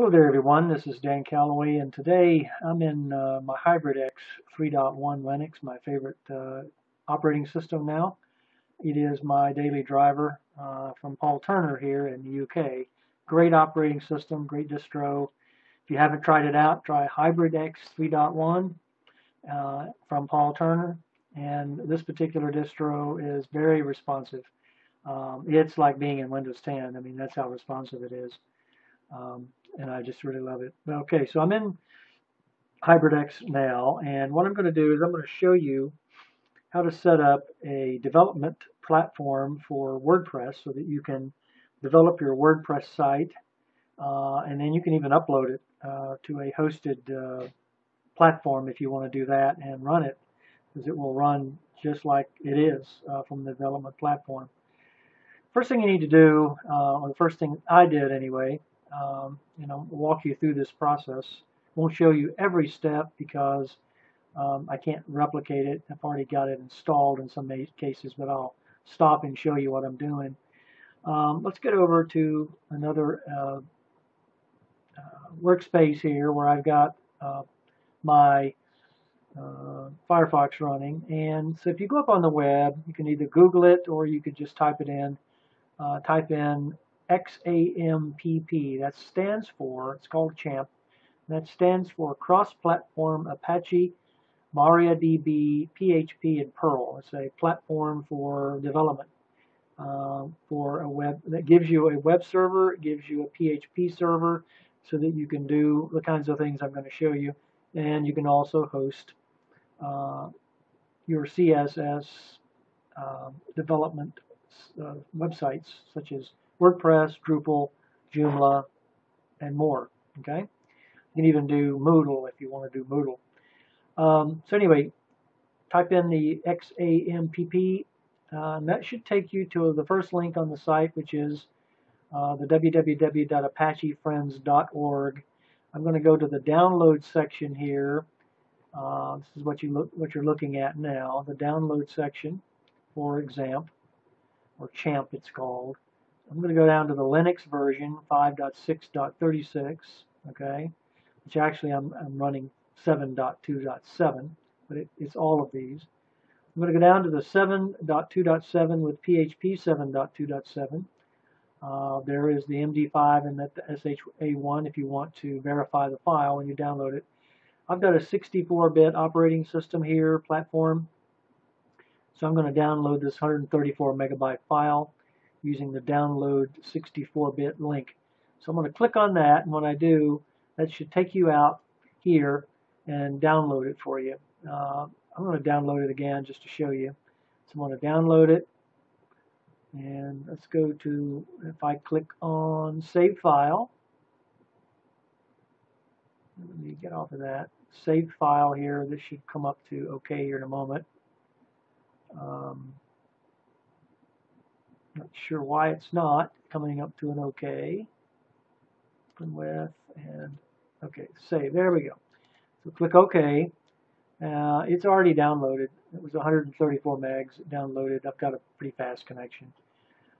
Hello there everyone, this is Dan Calloway, and today I'm in my HybridX 3.1 Linux, my favorite operating system now. It is my daily driver from Paul Turner here in the UK. Great operating system, great distro. If you haven't tried it out, try HybridX 3.1 from Paul Turner, and this particular distro is very responsive. It's like being in Windows 10. I mean, that's how responsive it is. And I just really love it. Okay, so I'm in HybridX now, and what I'm going to do is I'm going to show you how to set up a development platform for WordPress so that you can develop your WordPress site, and then you can even upload it to a hosted platform if you want to do that and run it, because it will run just like it is from the development platform. First thing you need to do, or the first thing I did anyway, walk you through this process. Won't show you every step because I can't replicate it. I've already got it installed in some cases, but I'll stop and show you what I'm doing. Let's get over to another workspace here where I've got my Firefox running. And so if you go up on the web, you can either Google it or you could just type it in. Type in XAMPP, that stands for, it's called CHAMPP, that stands for Cross-Platform Apache, MariaDB, PHP, and Perl. It's a platform for development for a web, that gives you a web server, it gives you a PHP server so that you can do the kinds of things I'm going to show you, and you can also host your CSS development websites such as WordPress, Drupal, Joomla, and more. Okay, you can even do Moodle if you want to do Moodle. So anyway, type in the XAMPP, and that should take you to the first link on the site, which is the www.apachefriends.org. I'm going to go to the download section here. This is what you're looking at now, the download section for XAMPP, or CHAMPP it's called. I'm going to go down to the Linux version 5.6.36, okay, which actually I'm running 7.2.7, but it's all of these. I'm going to go down to the 7.2.7 with PHP 7.2.7. There is the MD5 and the SHA1 if you want to verify the file when you download it. I've got a 64-bit operating system here, platform, so I'm going to download this 134-megabyte file using the download 64-bit link. So I'm going to click on that, and when I do, that should take you out here and download it for you. I'm going to download it again just to show you. So I'm going to download it, and let's go to, if I click on Save File, let me get off of that, Save File here, this should come up to OK here in a moment. Not sure why it's not coming up to an OK. Open with, and OK, save. There we go. So click OK. It's already downloaded. It was 134 megs downloaded. I've got a pretty fast connection.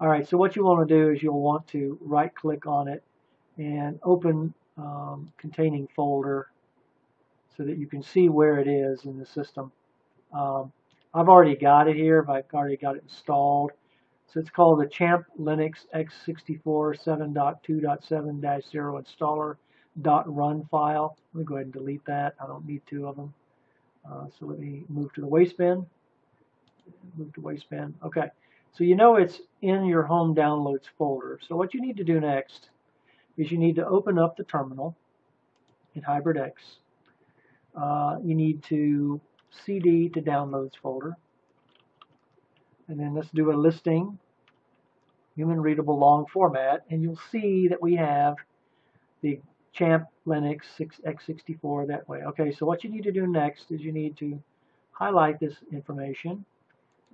All right, so what you want to do is you'll want to right-click on it and open containing folder so that you can see where it is in the system. I've already got it here. I've already got it installed. So it's called the CHAMPP Linux x64 7.2.7-0 installer.run file. Let me go ahead and delete that. I don't need two of them. So let me move to the waste bin. Move to waste bin. Okay. So you know it's in your home downloads folder. So what you need to do next is you need to open up the terminal in HybridX. You need to CD to downloads folder. And then let's do a listing, human readable long format, and you'll see that we have the CHAMPP Linux x64 that way. Okay, so what you need to do next is you need to highlight this information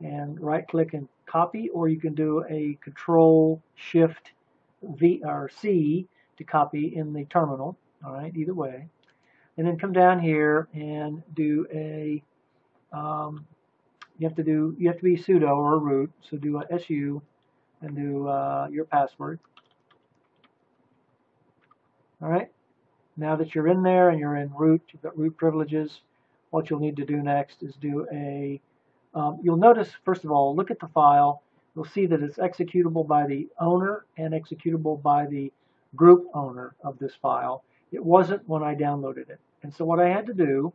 and right click and copy, or you can do a Control Shift V or C to copy in the terminal. All right, either way. And then come down here and do a you have to be sudo or root, so do a su and do your password. All right. Now that you're in there and you're in root, you've got root privileges, what you'll need to do next is do a, you'll notice, first of all, look at the file. You'll see that it's executable by the owner and executable by the group owner of this file. It wasn't when I downloaded it. And so what I had to do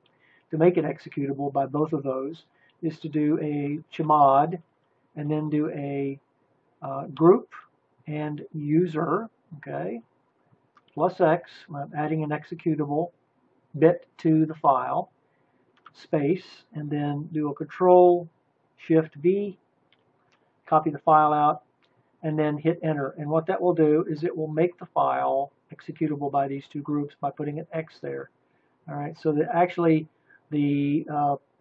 to make it executable by both of those is to do a chmod and then do a group and user, okay, plus X, I'm adding an executable bit to the file, space, and then do a control shift V, copy the file out, and then hit enter. And what that will do is it will make the file executable by these two groups by putting an X there. All right, so that actually the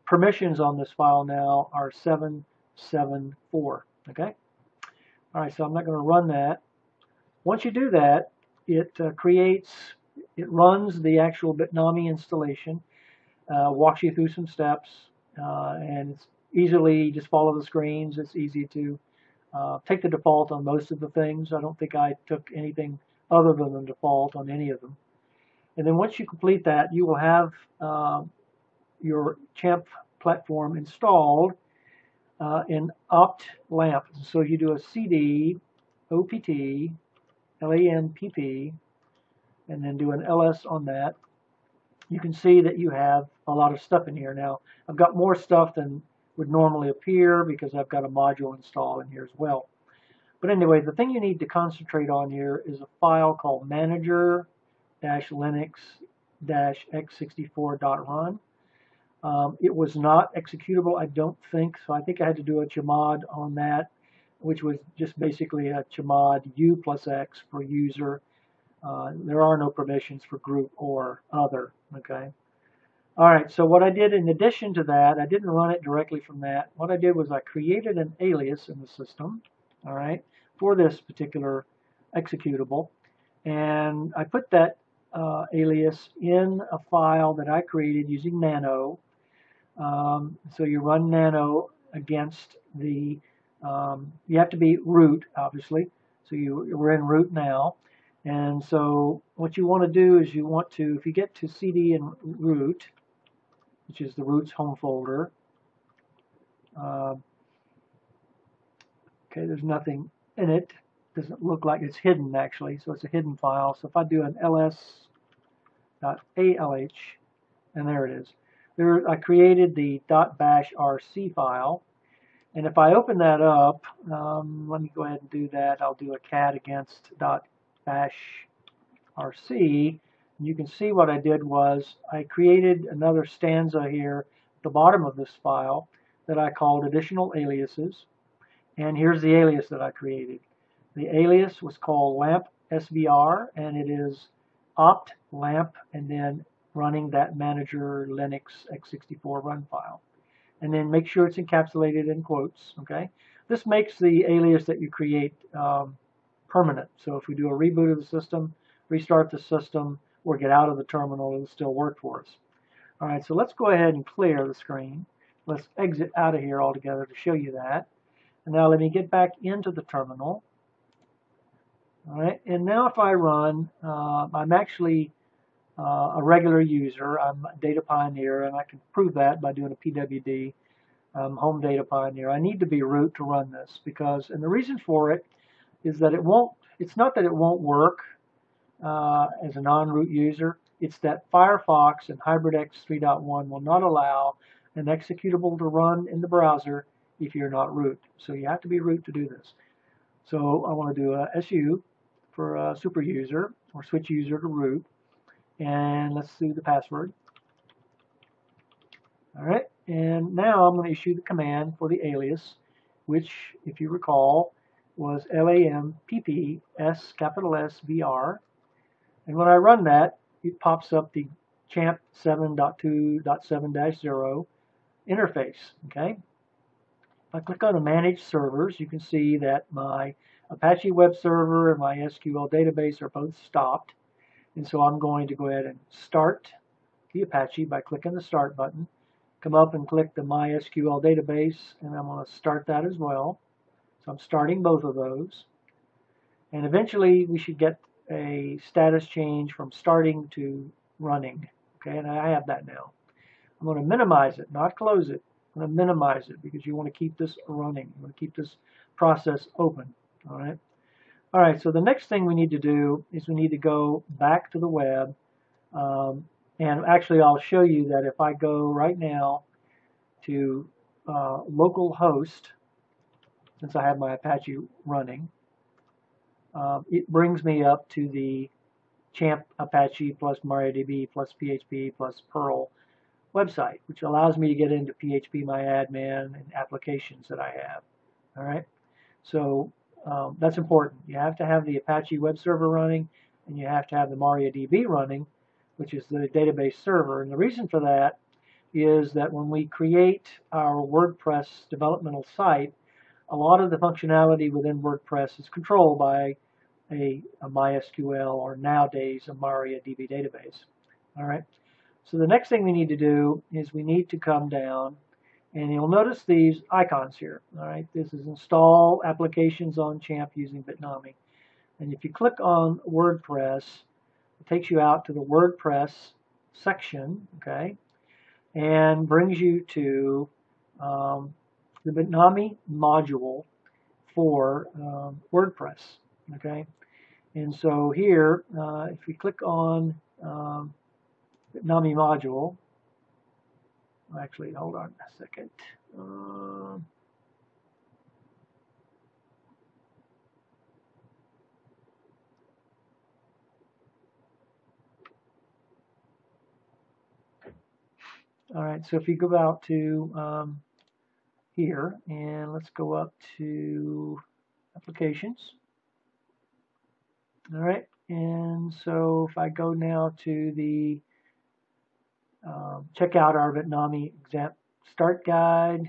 permissions on this file now are 774, okay? All right, so I'm not going to run that. Once you do that, it runs the actual Bitnami installation, walks you through some steps, and it's easily just follow the screens. It's easy to take the default on most of the things. I don't think I took anything other than the default on any of them. And then once you complete that, you will have your XAMPP platform installed in opt lamp. So you do a cd opt LAMPP and then do an LS on that. You can see that you have a lot of stuff in here. Now, I've got more stuff than would normally appear because I've got a module installed in here as well. But anyway, the thing you need to concentrate on here is a file called manager-linux-x64.run. It was not executable, I don't think, so I think I had to do a chmod on that, which was just basically a chmod u plus x for user. There are no permissions for group or other, okay? All right, so what I did in addition to that, I didn't run it directly from that. What I did was I created an alias in the system, all right, for this particular executable, and I put that alias in a file that I created using nano. So you run nano against the you have to be root, obviously, so we're in root now. And so what you want to do is you want to, if you get to cd and root, which is the root's home folder, okay, there's nothing in it. Doesn't look like it's hidden, actually, so it's a hidden file. So if I do an ls.alh, and there it is. There, I created the .bashrc file. And if I open that up, let me go ahead and do that. I'll do a cat against .bashrc. And you can see what I did was I created another stanza here at the bottom of this file that I called additional aliases. And here's the alias that I created. The alias was called lamp svr, and it is opt lamp, and then running that manager linux x64 run file. And then make sure it's encapsulated in quotes, okay? This makes the alias that you create permanent. So if we do a reboot of the system, restart the system, or get out of the terminal, it'll still work for us. All right, so let's go ahead and clear the screen. Let's exit out of here altogether to show you that. And now let me get back into the terminal. All right, and now if I run, I'm actually a regular user. I'm a Data Pioneer, and I can prove that by doing a PWD home Data Pioneer. I need to be root to run this because, and the reason for it is that it won't, it's not that it won't work as a non-root user, it's that Firefox and HybridX 3.1 will not allow an executable to run in the browser if you're not root. So you have to be root to do this. So I want to do a SU for a super user or switch user to root. And let's do the password. All right, and now I'm going to issue the command for the alias, which, if you recall, was LAMPPS SVR. And when I run that, it pops up the XAMPP 7.2.7-0 interface. Okay. If I click on the Manage Servers, you can see that my Apache web server and my SQL database are both stopped. And so I'm going to go ahead and start the Apache by clicking the Start button. Come up and click the MySQL database, and I'm going to start that as well. So I'm starting both of those. And eventually we should get a status change from starting to running. Okay, and I have that now. I'm going to minimize it, not close it. I'm going to minimize it because you want to keep this running. You want to keep this process open. All right. All right. So the next thing we need to do is we need to go back to the web. And actually, I'll show you that if I go right now to localhost, since I have my Apache running, it brings me up to the XAMPP Apache plus MariaDB plus PHP plus Perl website, which allows me to get into PHP, MyAdmin, and applications that I have. All right, so that's important. You have to have the Apache web server running, and you have to have the MariaDB running, which is the database server. And the reason for that is that when we create our WordPress developmental site, a lot of the functionality within WordPress is controlled by a MySQL or nowadays a MariaDB database. All right. So the next thing we need to do is we need to come down, and you'll notice these icons here. All right. This is install applications on XAMPP using Bitnami, and if you click on WordPress, it takes you out to the WordPress section, okay, and brings you to the Bitnami module for WordPress, okay. And so here, if we click on Bitnami module, actually, hold on a second. All right, so if you go out to here, and let's go up to applications. All right, and so if I go now to the check out our Bitnami XAMPP start guide,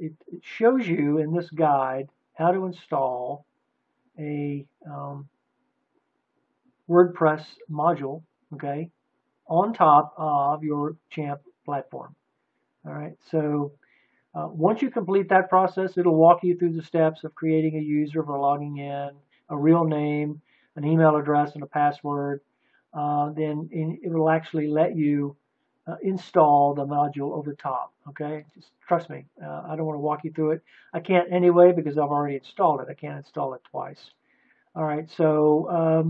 it shows you in this guide how to install a WordPress module, okay, on top of your XAMPP platform. All right, so once you complete that process, it'll walk you through the steps of creating a user for logging in, a real name, an email address, and a password. Then it will actually let you install the module over top, okay? Just trust me, I don't want to walk you through it. I can't anyway because I've already installed it. I can't install it twice. All right, so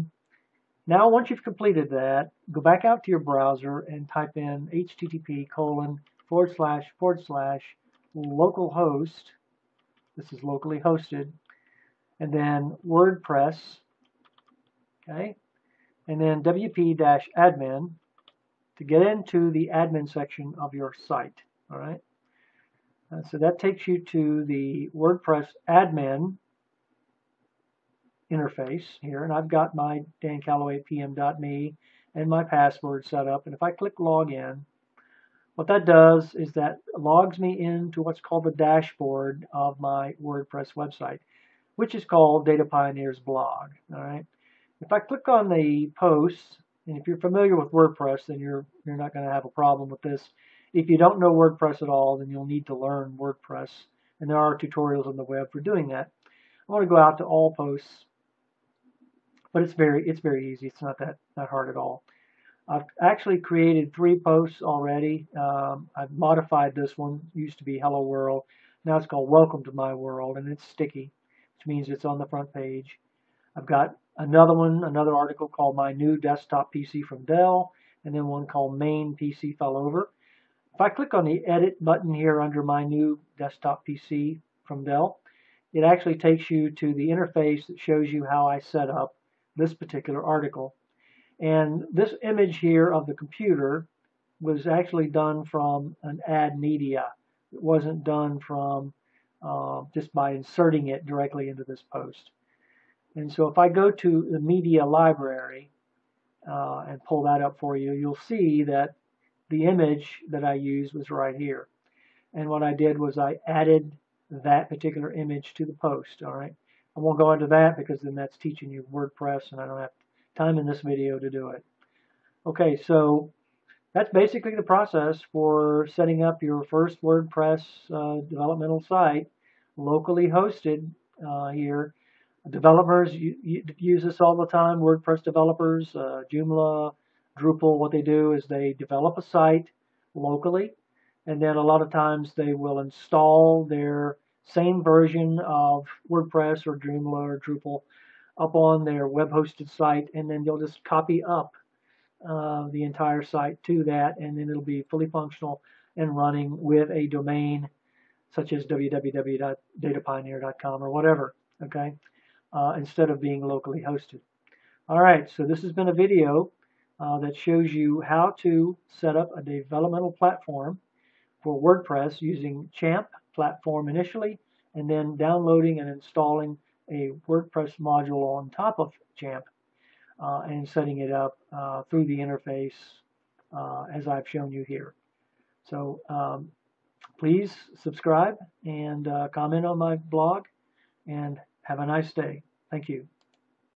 now once you've completed that, go back out to your browser and type in http:// localhost, this is locally hosted, and then WordPress, okay, and then wp-admin to get into the admin section of your site. All right, so that takes you to the WordPress admin interface here, and I've got my dancallowaypm.me and my password set up, and if I click login, what that does is that logs me into what's called the dashboard of my WordPress website, which is called Data Pioneers Blog. All right. If I click on the posts, and if you're familiar with WordPress, then you're not going to have a problem with this. If you don't know WordPress at all, then you'll need to learn WordPress, and there are tutorials on the web for doing that. I want to go out to all posts, but it's very easy. It's not that hard at all. I've actually created 3 posts already. I've modified this one. It used to be Hello World. Now it's called Welcome to My World, and it's sticky, which means it's on the front page. I've got another one, another article called My New Desktop PC from Dell, and then one called Main PC Fell Over. If I click on the Edit button here under My New Desktop PC from Dell, it actually takes you to the interface that shows you how I set up this particular article. And this image here of the computer was actually done from an ad media. It wasn't done from just by inserting it directly into this post. And so if I go to the media library and pull that up for you, you'll see that the image that I used was right here. And what I did was I added that particular image to the post, all right? I won't go into that because then that's teaching you WordPress, and I don't have time in this video to do it. Okay, so that's basically the process for setting up your first WordPress developmental site, locally hosted here. Developers use this all the time, WordPress developers, Joomla, Drupal. What they do is they develop a site locally, and then a lot of times they will install their same version of WordPress or Joomla or Drupal up on their web-hosted site, and then they'll just copy up the entire site to that, and then it'll be fully functional and running with a domain such as www.datapioneer.com or whatever, okay, instead of being locally hosted. All right, so this has been a video that shows you how to set up a developmental platform for WordPress using XAMPP platform initially, and then downloading and installing a WordPress module on top of XAMPP and setting it up through the interface as I've shown you here. So please subscribe and comment on my blog, and have a nice day. Thank you.